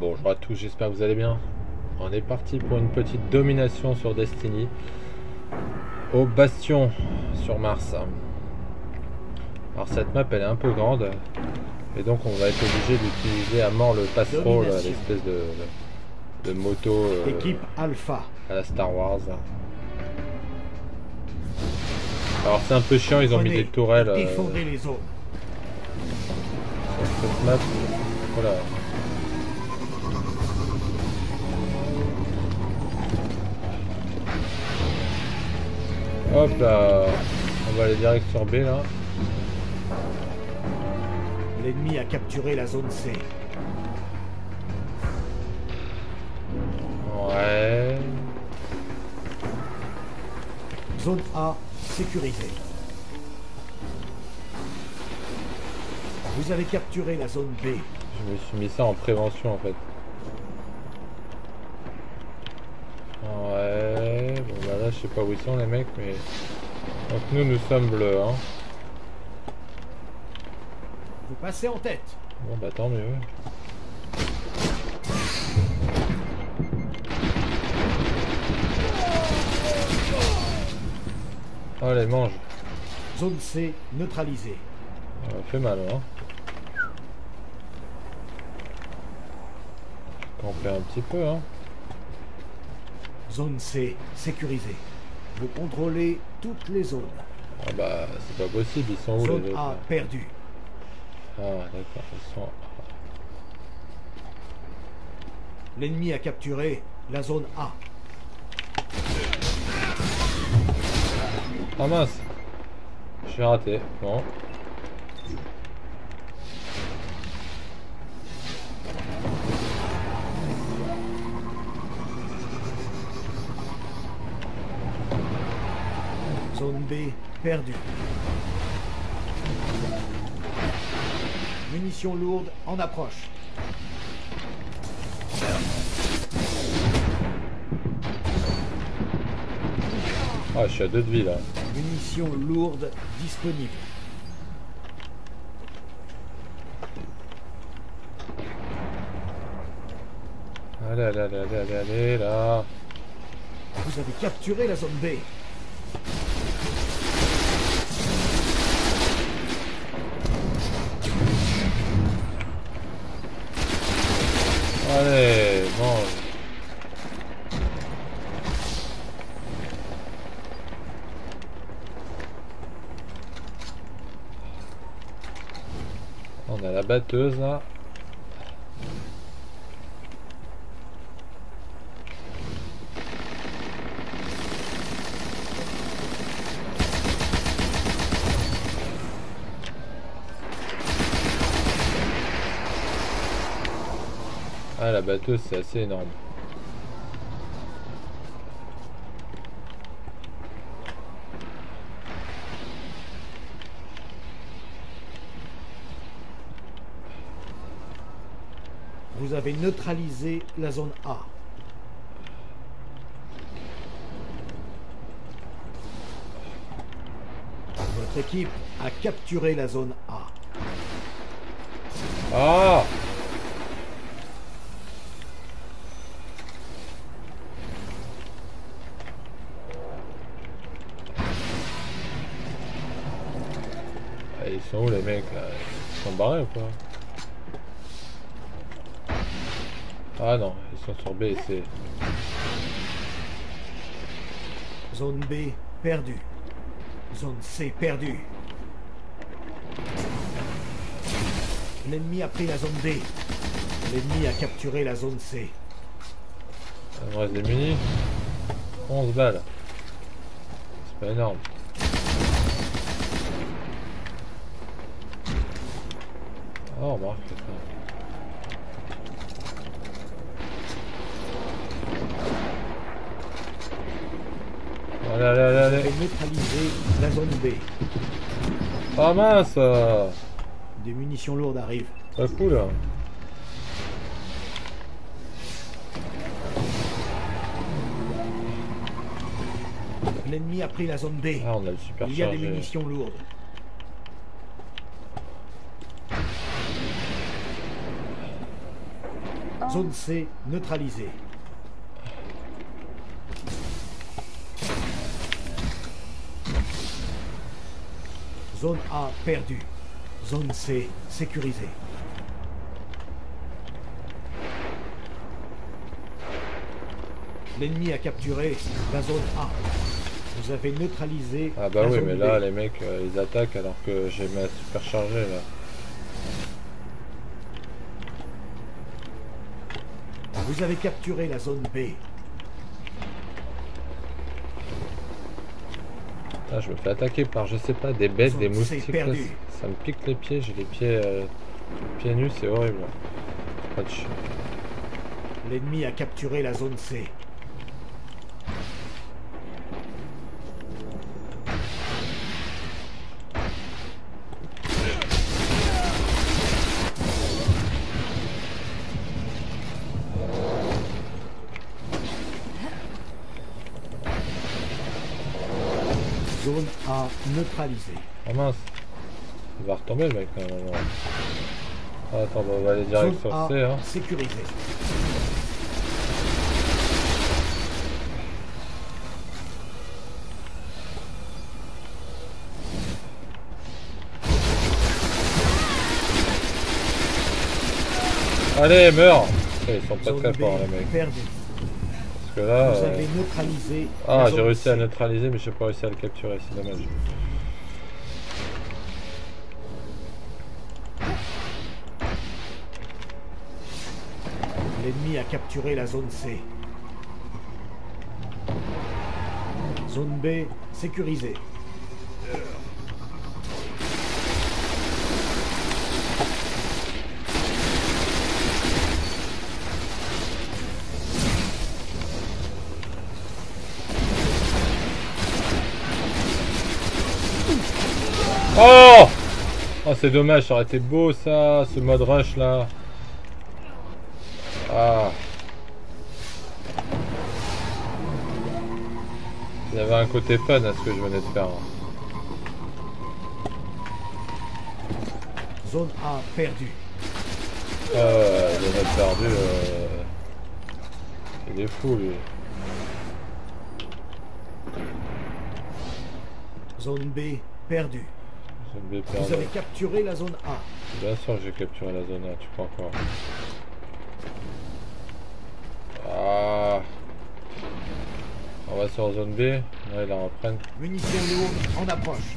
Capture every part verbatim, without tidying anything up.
Bonjour à tous, j'espère que vous allez bien. On est parti pour une petite domination sur Destiny au bastion sur Mars. Alors cette map elle est un peu grande et donc on va être obligé d'utiliser à mort le pass-roll, l'espèce de, de moto euh, Équipe Alpha à la Star Wars. Alors c'est un peu chiant, ils ont mis des tourelles euh, sur cette map. Voilà. Hop là, on va aller direct sur B là. L'ennemi a capturé la zone C. Ouais. Zone A sécurisée. Vous avez capturé la zone B. Je me suis mis ça en prévention en fait. Ouais, bon bah là je sais pas où ils sont les mecs, mais donc nous nous sommes bleus hein. Vous passez en tête. Bon bah tant mieux. Allez mange. Zone C neutralisée. Ça fait mal hein. Camper un petit peu hein. Zone C sécurisée. Vous contrôlez toutes les zones. Ah bah c'est pas possible, ils sont où les autres ? Zone A perdue. Ah d'accord, ils sont. L'ennemi a capturé la zone A. Ah mince, j'ai raté. Bon. Zone B perdue. Munitions lourdes en approche. Ah, je suis à deux de vie là. Munitions lourdes disponibles. Allez, allez, allez, allez, allez, là. Vous avez capturé la zone B. Allez, bon. On a la batteuse là. Ah, la batteuse c'est assez énorme. Vous avez neutralisé la zone A. Votre équipe a capturé la zone A. Ah! Ils sont où les mecs là? Ils sont barrés ou quoi? Ah non, ils sont sur B et C. Zone B perdue. Zone C perdue. L'ennemi a pris la zone D. L'ennemi a capturé la zone C. Il me reste des munis. onze balles. C'est pas énorme. Oh, remarque ça. Allez, allez, allez, allez. Vous avez neutralisé la zone B. Ah mince! Des munitions lourdes arrivent. Pas cool là. L'ennemi a pris la zone D. Ah, on a le super chargé. Il y a des munitions lourdes. Zone C neutralisée. Zone A perdue. Zone C sécurisée. L'ennemi a capturé la zone A. Vous avez neutralisé. Ah bah la oui zone mais B. Là les mecs euh, ils attaquent alors que j'ai ma superchargée là. Vous avez capturé la zone B. Ah, je me fais attaquer par je sais pas des bêtes, zone des moustiques. Là, ça me pique les pieds, j'ai les pieds euh, pieds nus, c'est horrible. L'ennemi a capturé la zone C. Zone A neutralisée. Ah mince, il va retomber le mec quand même. Ah, attends, on va aller direct sur C. Hein. Sécurisé. Allez, meurs! Ils sont pas très forts, les mecs. Perdu. Parce que là. Vous euh... avez neutralisé. Ah, j'ai réussi à neutraliser, mais j'ai pas réussi à le capturer, c'est dommage. L'ennemi a capturé la zone C. Zone B sécurisée. Oh, oh c'est dommage, ça aurait été beau ça, ce mode rush là. Ah. Il y avait un côté fun à ce que je venais de faire. Zone A perdue. Euh, zone A perdue. Euh... Il est fou lui. Zone B perdue. Vous avez capturé la zone A. Bien sûr que j'ai capturé la zone A, tu crois quoi? Ah. On va sur zone B, là ils la reprennent. Munitions lourdes en approche.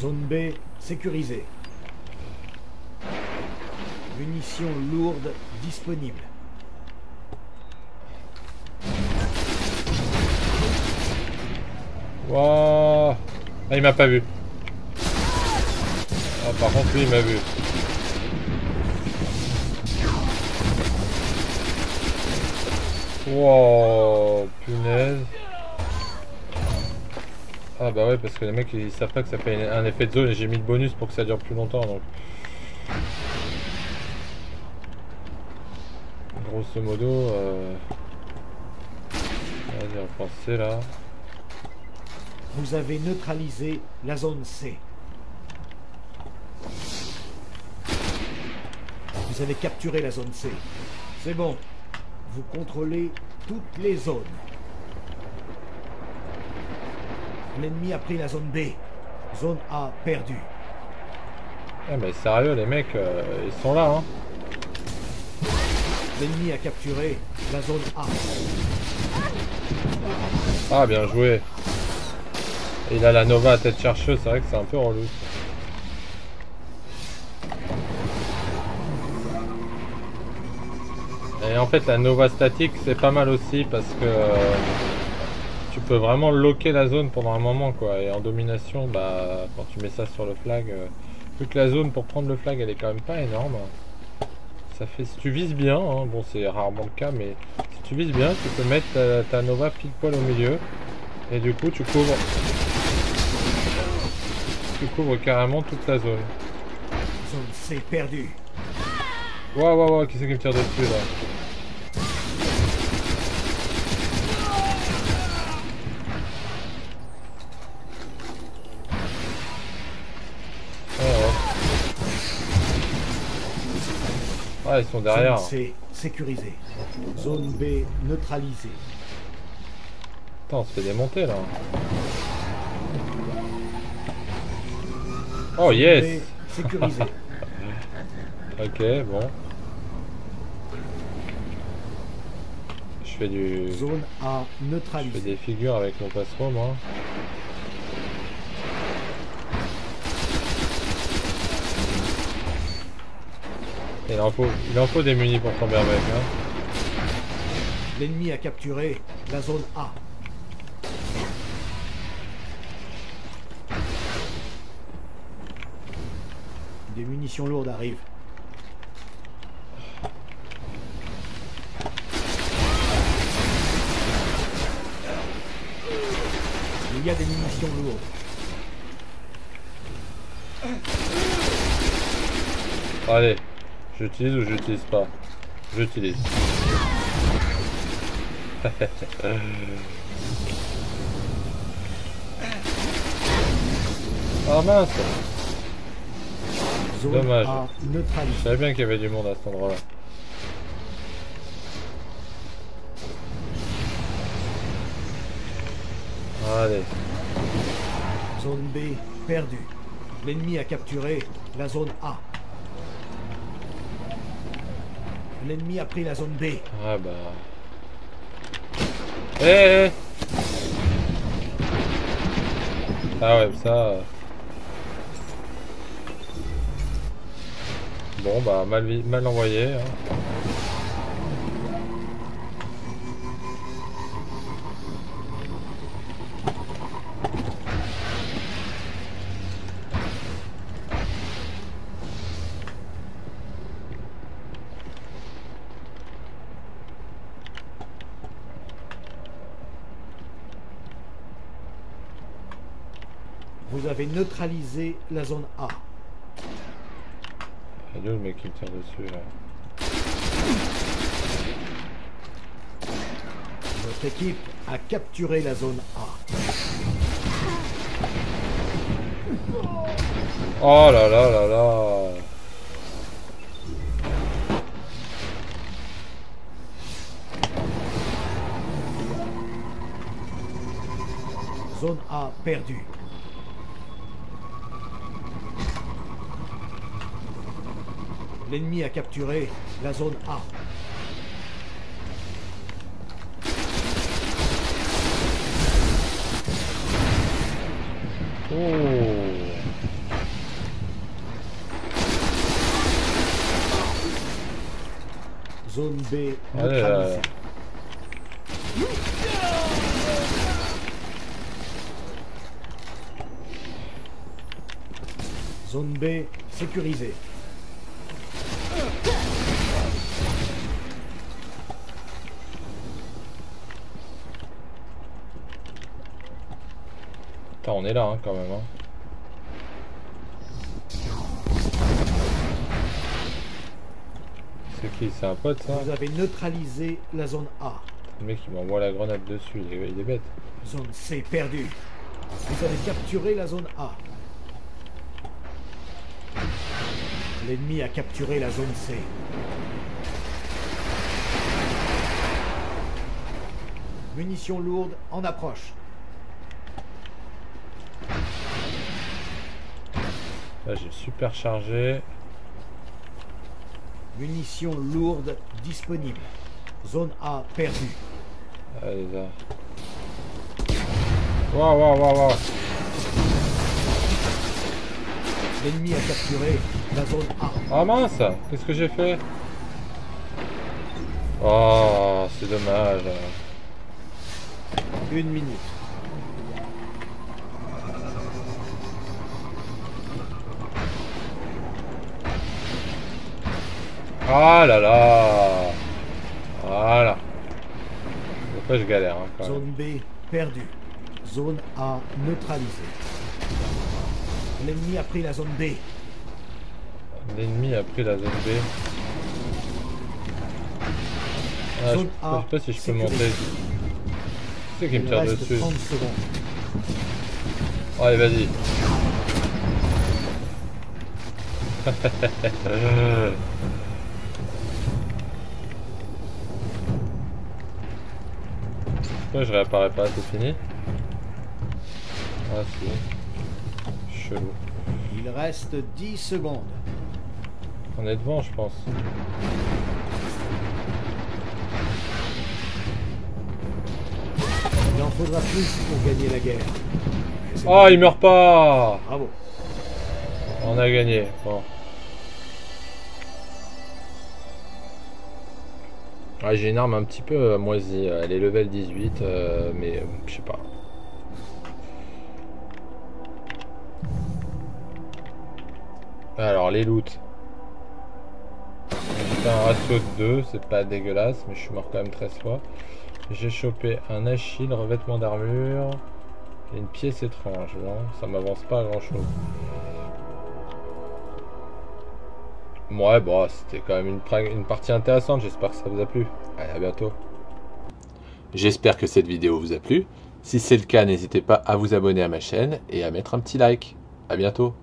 Zone B sécurisée. Munitions lourdes disponibles. Wow. Ah, il m'a pas vu. Ah, par contre, lui, il m'a vu. Wow, punaise. Ah bah ouais, parce que les mecs, ils savent pas que ça fait un effet de zone et j'ai mis le bonus pour que ça dure plus longtemps, donc... Grosso modo... Euh... Vas-y, on pense c'est là. Vous avez neutralisé la zone C. Vous avez capturé la zone C. C'est bon. Vous contrôlez toutes les zones. L'ennemi a pris la zone B. Zone A perdue. Eh mais sérieux, les mecs, euh, ils sont là, hein. L'ennemi a capturé la zone A. Ah, bien joué. Il a la Nova à tête chercheuse, c'est vrai que c'est un peu relou. Et en fait la Nova statique c'est pas mal aussi parce que euh, tu peux vraiment loquer la zone pendant un moment quoi. Et en domination, bah quand tu mets ça sur le flag, euh, plus que la zone pour prendre le flag elle est quand même pas énorme. Ça fait, si tu vises bien, hein, bon c'est rarement le cas mais si tu vises bien tu peux mettre ta, ta Nova pile poil au milieu et du coup tu couvres. Couvre carrément toute la zone. Zone C perdue. Waouh waouh waouh, qui c'est qui me tire dessus là? Oh, oh. Ah, ils sont derrière. Zone C, sécurisé. Zone B, neutralisée. Putain, on se fait démonter là. Oh Zone yes B, sécurisé. Ok, bon. Je fais du... Zone A, neutralisée. Je fais des figures avec mon pass-roll, moi. Il en faut, il en faut des munis pour tomber avec. Hein. L'ennemi a capturé la zone A. Des munitions lourdes arrivent. Il y a des munitions lourdes. Allez. J'utilise ou j'utilise pas? J'utilise. Ah mince! Dommage. Je savais bien qu'il y avait du monde à cet endroit-là. Allez. Zone B perdue. L'ennemi a capturé la zone A. L'ennemi a pris la zone B. Ah bah... Eh hey, hey. Ah ouais, ça... Bon bah, mal, mal envoyé. Hein. Vous avez neutralisé la zone A. Il y a le mec qui me tire dessus là. Votre équipe a capturé la zone A. Oh là là là là. Zone A perdue. L'ennemi a capturé la zone A. Oh. Zone B neutralisée. Zone B sécurisée. Putain, on est là hein, quand même. Hein. C'est qui? C'est un pote ça? Vous avez neutralisé la zone A. Le mec il m'envoie la grenade dessus, il est, il est bête. Zone C perdue. Vous avez capturé la zone A. L'ennemi a capturé la zone C. Munitions lourdes en approche. Là j'ai super chargé. Munitions lourdes disponibles. Zone A perdue. Allez là. Waouh waouh waouh waouh. L'ennemi a capturé la zone A. Ah mince, qu'est-ce que j'ai fait? Oh c'est dommage. Une minute. Ah là là. Voilà. Après je galère hein, quand même. Zone B perdue. Zone A neutralisée. L'ennemi a pris la zone B. L'ennemi a pris la zone B. Ah, zone je, A, je sais pas si je peux monter. C'est qui me tire dessus. Allez vas-y. Pourquoi je réapparais pas? C'est fini? Ah si. Chelou. Il reste dix secondes. On est devant, je pense. Il en faudra plus pour gagner la guerre. Oh, il meurt pas! Bravo. On a gagné. Bon. Ah, j'ai une arme un petit peu moisie. Elle est level dix-huit, euh, mais euh, je sais pas. Alors, les loots. J'ai un ratio de deux, c'est pas dégueulasse, mais je suis mort quand même treize fois. J'ai chopé un Achille, revêtement d'armure. Et une pièce étrange, non, ça m'avance pas à grand chose. Ouais, bon, c'était quand même une, une partie intéressante, j'espère que ça vous a plu. Allez, à bientôt. J'espère que cette vidéo vous a plu. Si c'est le cas, n'hésitez pas à vous abonner à ma chaîne et à mettre un petit like. À bientôt.